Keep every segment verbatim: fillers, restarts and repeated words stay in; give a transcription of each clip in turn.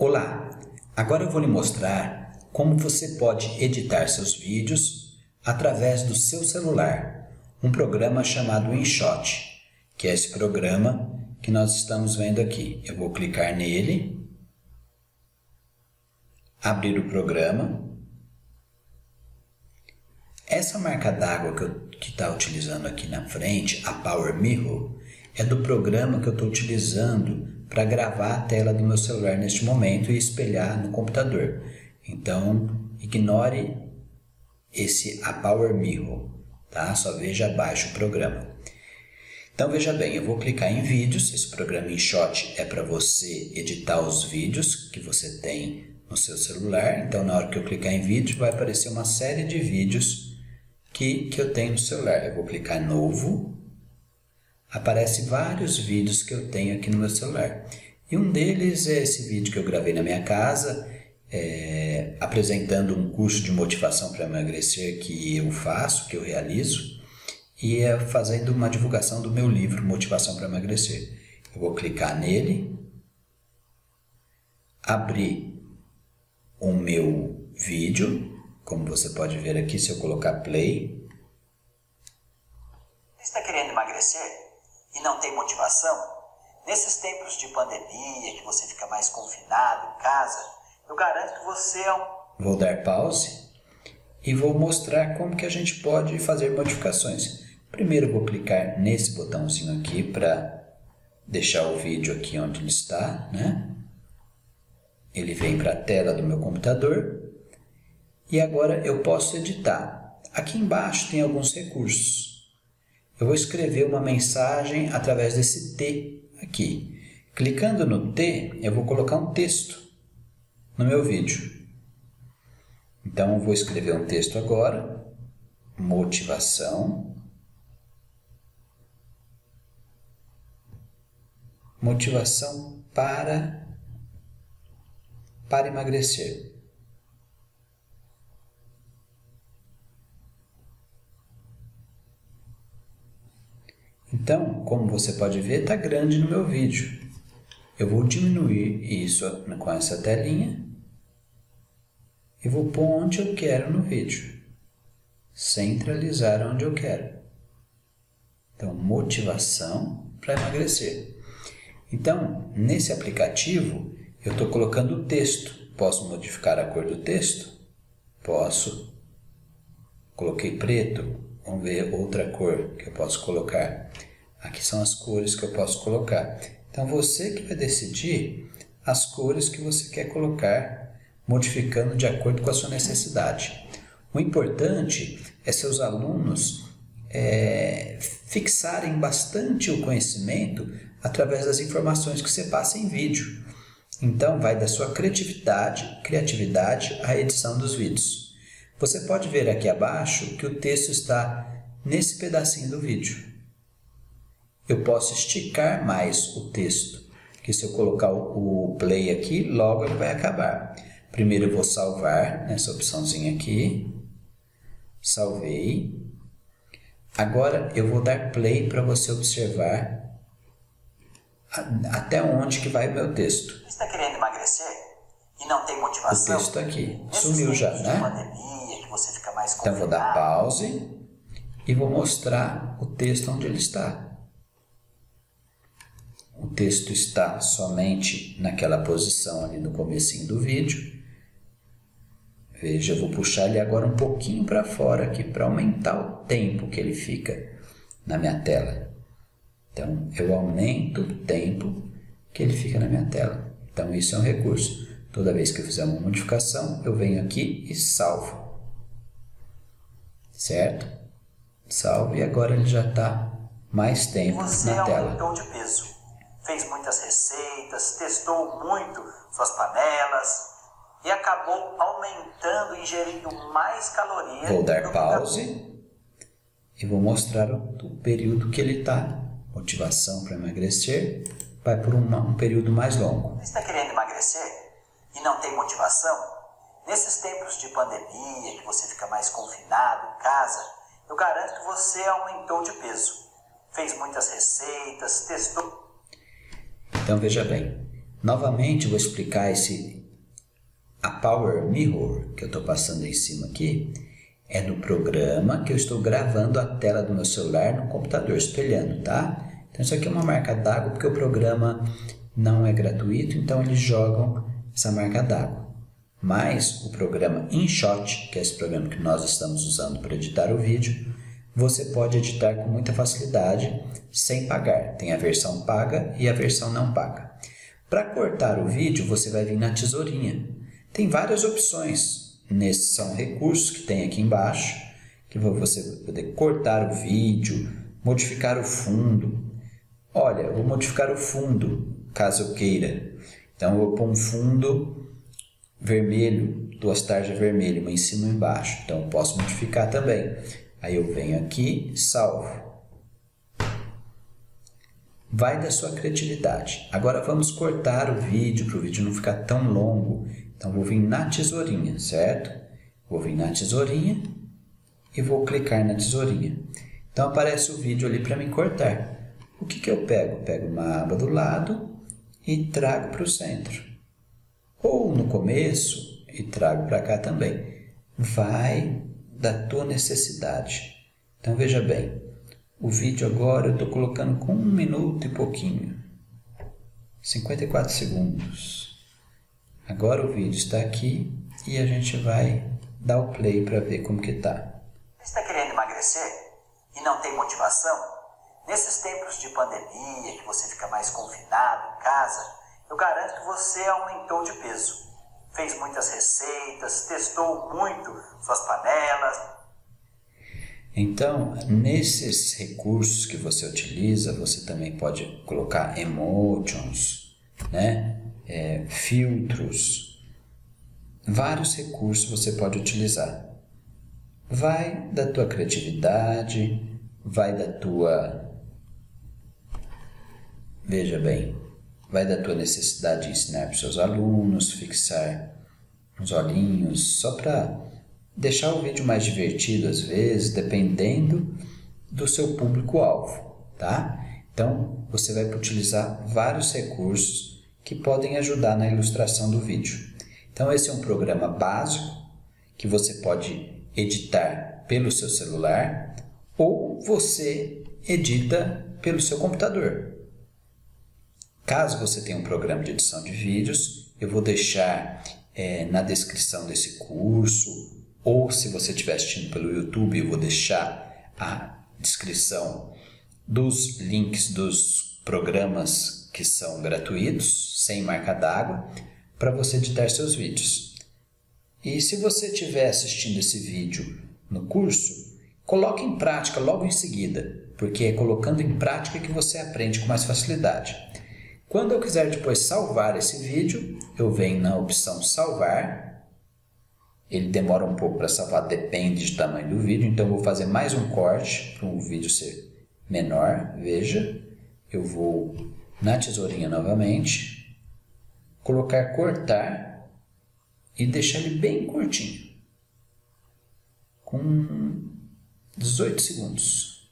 Olá! Agora eu vou lhe mostrar como você pode editar seus vídeos através do seu celular, um programa chamado InShot, que é esse programa que nós estamos vendo aqui. Eu vou clicar nele, abrir o programa. Essa marca d'água que eu que está utilizando aqui na frente, a PowerMirror, é do programa que eu estou utilizando para gravar a tela do meu celular neste momento e espelhar no computador. Então, ignore esse a PowerMirror, tá? Só veja abaixo o programa. Então, veja bem, eu vou clicar em vídeos. Esse programa InShot é para você editar os vídeos que você tem no seu celular. Então, na hora que eu clicar em vídeo, vai aparecer uma série de vídeos que, que eu tenho no celular. Eu vou clicar novo. Aparece vários vídeos que eu tenho aqui no meu celular. E um deles é esse vídeo que eu gravei na minha casa, é, apresentando um curso de motivação para emagrecer que eu faço, que eu realizo, e é fazendo uma divulgação do meu livro, Motivação para Emagrecer. Eu vou clicar nele, abrir o meu vídeo, como você pode ver aqui, se eu colocar play. Está querendo emagrecer? E não tem motivação? Nesses tempos de pandemia, que você fica mais confinado em casa, eu garanto que você é um... Vou dar pause e vou mostrar como que a gente pode fazer modificações. Primeiro vou clicar nesse botãozinho aqui para deixar o vídeo aqui onde ele está, né? Ele vem para a tela do meu computador e agora eu posso editar. Aqui embaixo tem alguns recursos. Eu vou escrever uma mensagem através desse T aqui. Clicando no T, eu vou colocar um texto no meu vídeo. Então, eu vou escrever um texto agora. Motivação. Motivação para, para emagrecer. Então, como você pode ver, está grande no meu vídeo. Eu vou diminuir isso com essa telinha e vou pôr onde eu quero no vídeo. Centralizar onde eu quero. Então, motivação para emagrecer. Então, nesse aplicativo, eu estou colocando o texto. Posso modificar a cor do texto? Posso. Coloquei preto. Vamos ver outra cor que eu posso colocar. Aqui são as cores que eu posso colocar. Então, você que vai decidir as cores que você quer colocar, modificando de acordo com a sua necessidade. O importante é seus alunos é, fixarem bastante o conhecimento através das informações que você passa em vídeo. Então, vai da sua criatividade, criatividade à edição dos vídeos. Você pode ver aqui abaixo que o texto está nesse pedacinho do vídeo. Eu posso esticar mais o texto, que se eu colocar o play aqui, logo ele vai acabar. Primeiro eu vou salvar nessa opçãozinha aqui. Salvei. Agora eu vou dar play para você observar até onde que vai o meu texto. Você está querendo emagrecer? E não tem motivação? O texto aqui. Sumiu já, né? Você fica mais então, vou dar pause e vou mostrar o texto onde ele está. O texto está somente naquela posição ali no comecinho do vídeo. Veja, eu vou puxar ele agora um pouquinho para fora aqui, para aumentar o tempo que ele fica na minha tela. Então, eu aumento o tempo que ele fica na minha tela. Então, isso é um recurso. Toda vez que eu fizer uma modificação, eu venho aqui e salvo. Certo? Salve, e agora ele já está mais tempo você na tela. Você aumentou de peso, fez muitas receitas, testou muito suas panelas e acabou aumentando, ingerindo mais calorias. Vou dar pause da... e vou mostrar o, o período que ele está. Motivação para emagrecer vai por uma, um período mais longo. Você está querendo emagrecer e não tem motivação? Nesses tempos de pandemia, que você fica mais confinado em casa, eu garanto que você aumentou de peso, fez muitas receitas, testou... Então, veja bem, Novamente vou explicar esse, a PowerMirror que eu estou passando em cima aqui, é no programa que eu estou gravando a tela do meu celular no computador, espelhando, tá? Então isso aqui é uma marca d'água porque o programa não é gratuito, então eles jogam essa marca d'água. Mas o programa InShot, que é esse programa que nós estamos usando para editar o vídeo, você pode editar com muita facilidade sem pagar. Tem a versão paga e a versão não paga. Para cortar o vídeo, você vai vir na tesourinha. Tem várias opções. Nesses são recursos que tem aqui embaixo, que você vai poder cortar o vídeo, modificar o fundo. Olha, eu vou modificar o fundo, caso eu queira. Então, eu vou pôr um fundo vermelho, duas tarjas vermelhas, uma em cima e embaixo. Então, eu posso modificar também. Aí, eu venho aqui, salvo. Vai da sua criatividade. Agora, vamos cortar o vídeo, para o vídeo não ficar tão longo. Então, vou vir na tesourinha, certo? Vou vir na tesourinha e vou clicar na tesourinha. Então, aparece o vídeo ali para me cortar. O que que eu pego? Pego uma aba do lado e trago para o centro. Ou no começo e trago para cá também. Vai da tua necessidade. Então, veja bem. O vídeo agora eu estou colocando com um minuto e pouquinho. cinquenta e quatro segundos. Agora o vídeo está aqui e a gente vai dar o play para ver como que tá. Está querendo emagrecer e não tem motivação? Nesses tempos de pandemia, que você fica mais confinado em casa, eu garanto que você aumentou de peso. Fez muitas receitas, testou muito suas panelas. Então, nesses recursos que você utiliza, você também pode colocar emotions, né? É, filtros, vários recursos você pode utilizar. Vai da tua criatividade, vai da tua, veja bem, vai da tua necessidade de ensinar para os seus alunos, fixar os olhinhos, só para deixar o vídeo mais divertido às vezes, dependendo do seu público-alvo, tá? Então, você vai utilizar vários recursos que podem ajudar na ilustração do vídeo. Então, esse é um programa básico que você pode editar pelo seu celular ou você edita pelo seu computador. Caso você tenha um programa de edição de vídeos, eu vou deixar é, na descrição desse curso, ou se você estiver assistindo pelo YouTube, eu vou deixar a descrição dos links dos programas que são gratuitos, sem marca d'água, para você editar seus vídeos. E se você estiver assistindo esse vídeo no curso, coloque em prática logo em seguida, porque é colocando em prática que você aprende com mais facilidade. Quando eu quiser depois salvar esse vídeo, eu venho na opção salvar. Ele demora um pouco para salvar, depende do tamanho do vídeo, então eu vou fazer mais um corte para o vídeo ser menor. Veja, eu vou na tesourinha novamente, colocar cortar e deixar ele bem curtinho, com dezoito segundos,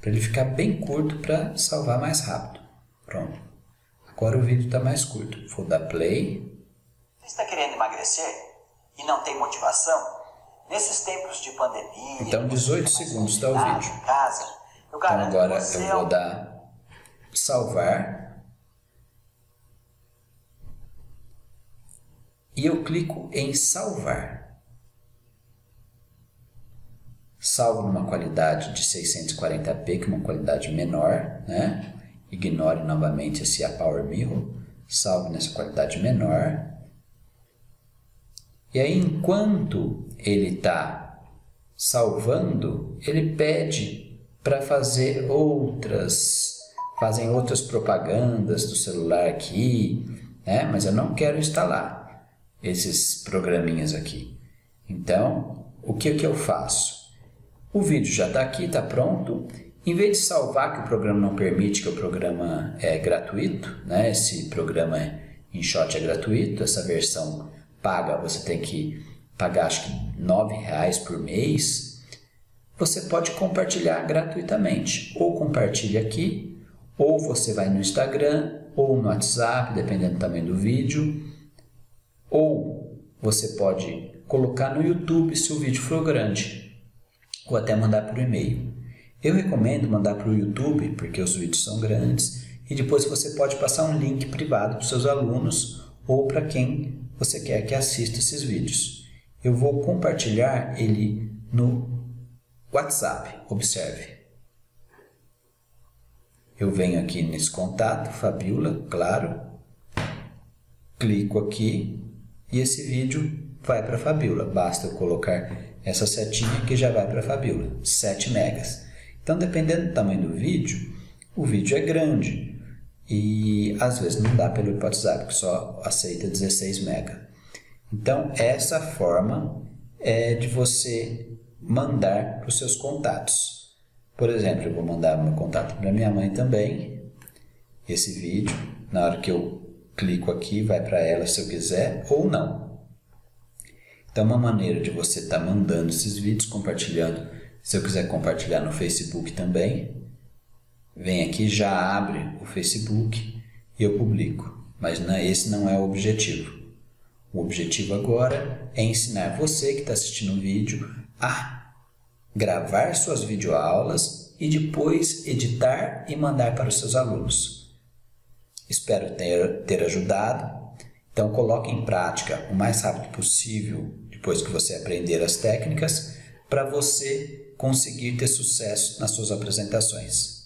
para ele ficar bem curto para salvar mais rápido. Pronto, agora o vídeo está mais curto. Vou dar play. Você está querendo emagrecer e não tem motivação? Nesses tempos de pandemia, então dezoito segundos dá o vídeo. Então agora eu vou dar salvar e eu clico em salvar. Salvo numa qualidade de seiscentos e quarenta p, que é uma qualidade menor, né? Ignore novamente esse a PowerMirror, salvo nessa qualidade menor. E aí, enquanto ele está salvando, ele pede para fazer outras fazem outras propagandas do celular aqui, né? Mas eu não quero instalar esses programinhas aqui. Então, o que que eu faço? O vídeo já está aqui, está pronto. Em vez de salvar, que o programa não permite, que o programa é gratuito, né? Esse programa InShot é gratuito, essa versão paga, você tem que pagar acho que nove reais por mês. Você pode compartilhar gratuitamente, ou compartilha aqui, ou você vai no Instagram ou no WhatsApp, dependendo do tamanho do vídeo, ou você pode colocar no YouTube se o vídeo for grande, ou até mandar por e-mail. Eu recomendo mandar para o YouTube, porque os vídeos são grandes, e depois você pode passar um link privado para os seus alunos ou para quem você quer que assista esses vídeos. Eu vou compartilhar ele no WhatsApp, observe. Eu venho aqui nesse contato, Fabiola, claro, clico aqui e esse vídeo vai para a Fabiola. Basta eu colocar essa setinha que já vai para a Fabiola, sete megas. Então, dependendo do tamanho do vídeo, o vídeo é grande e às vezes não dá pelo WhatsApp, que só aceita dezesseis megas. Então, essa forma é de você mandar para os seus contatos. Por exemplo, eu vou mandar meu contato para minha mãe também, esse vídeo. Na hora que eu clico aqui, vai para ela se eu quiser ou não. Então, uma maneira de você estar tá mandando esses vídeos, compartilhando, se eu quiser compartilhar no Facebook também, vem aqui, já abre o Facebook e eu publico. Mas não, esse não é o objetivo. O objetivo agora é ensinar você que está assistindo o vídeo a gravar suas videoaulas e depois editar e mandar para os seus alunos. Espero ter, ter ajudado. Então, coloque em prática o mais rápido possível, depois que você aprender as técnicas, para você conseguir ter sucesso nas suas apresentações.